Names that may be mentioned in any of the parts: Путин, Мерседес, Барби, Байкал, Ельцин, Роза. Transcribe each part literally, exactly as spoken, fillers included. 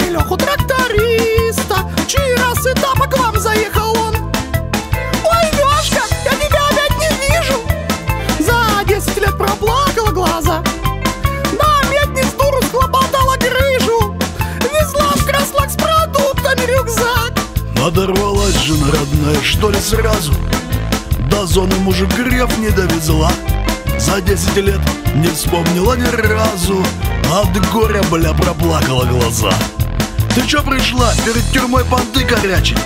знаете Леху тракториста? Чьи раз и там к вам заехал он? Ой, Лешка, я тебя опять не вижу. За десять лет проплакала глаза. На медниц дуру схлопотала грыжу. Везла в креслах с продуктами рюкзак. Надорвалась жена родная, что ли, сразу? До зоны мужик греф не довезла. За десять лет не вспомнила ни разу. От горя, бля, проплакала глаза. Ты чё пришла перед тюрьмой понты горячей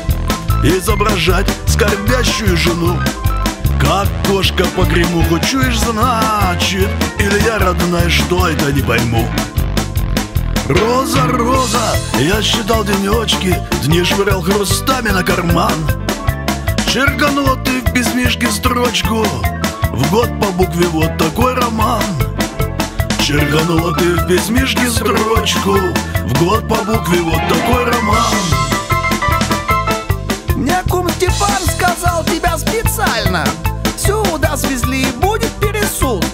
изображать скорбящую жену? Как кошка по гремуху чуешь, значит, или я, родная, что это, не пойму. Роза, Роза, я считал денечки, дни швырял хрустами на карман. Черканула ты в песнишке строчку, в год по букве вот такой роман. Черканула ты в песнишке строчку, в год по букве вот такой роман. Мне кум Степан сказал, тебя специально сюда свезли и будет пересуд.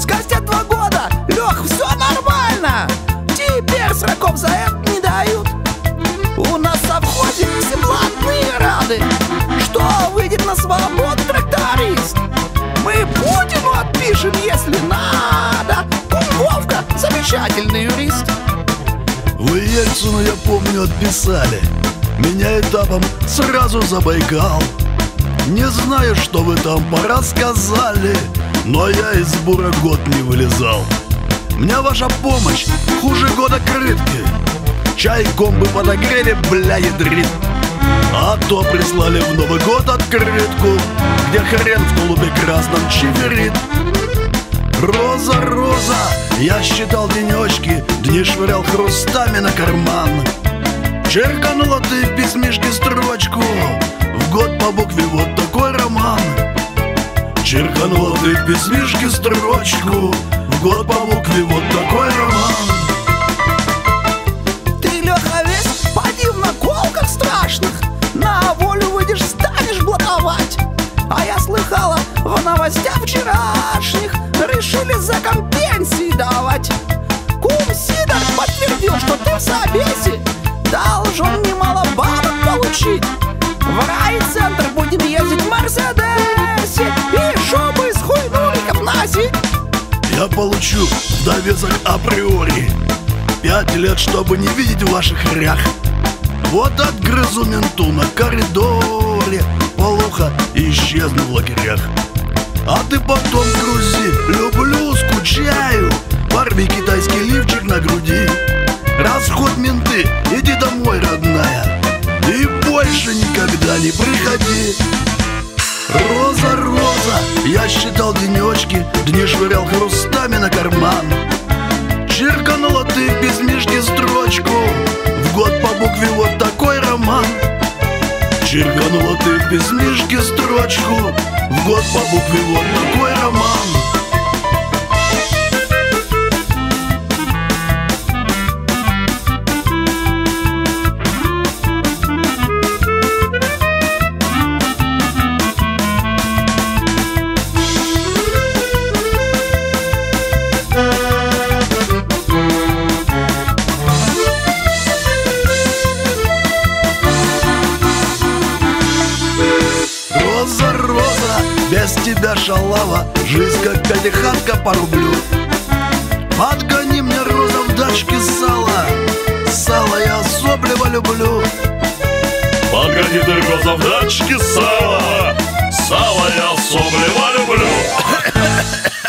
Скостят два года, Лех, все нормально. Теперь сроков за это не дают. У нас в совхозе все блатные рады, что выйдет на свободу тракторист. Мы Путину отпишем, если надо. Кумовка замечательный юрист. Вы Ельцину, я помню, отписали. Меня этапом сразу за Байкал. Не знаю, что вы там порассказали, но я из бура год не вылезал. Мне ваша помощь хуже года крытки. Чайком бы подогрели, бля, ядрит. А то прислали в Новый год открытку, где хрен в тулупе красном чиферит. Роза, Роза, я считал денечки, дни швырял хрустами на карман. Черканула ты в письмишке строчку, в год по букве вот такой роман. Черканула ты в письмишке строчку, в год по букве вот такой роман. Ты, Леха, весь поди в наколках страшных, на волю выйдешь, станешь блатовать. А я слыхала в новостях вчерашних, решили за компенсии давать. Кум Сидор подтвердил, что ты в собесе должен немало бабок получить. В райцентр будем ездить в Мерседесе и шубы из хуйнуликов носить. Я получу довесок априори пять лет, чтобы не видеть ваших рях. Вот отгрызу менту на коридоре, полуха исчезну в лагерях. А ты потом грузи, люблю, скучаю, Барби китайский лифчик на груди. Расход менты, иди домой, родная, и больше никогда не приходи. Роза, Роза, я считал денечки, дни швырял хрустами на карман. Черканула ты в письмишке строчку, в год по букве вот такой роман. Черканула ты в письмишке строчку, в год по букве вот такой роман. Без тебя, шалава, жизнь как пятихатка по рублю. Подгони мне, Роза, в дачке сала, сало я особливо люблю. Подгони ты, Роза, в дачке сала, сало я особливо люблю.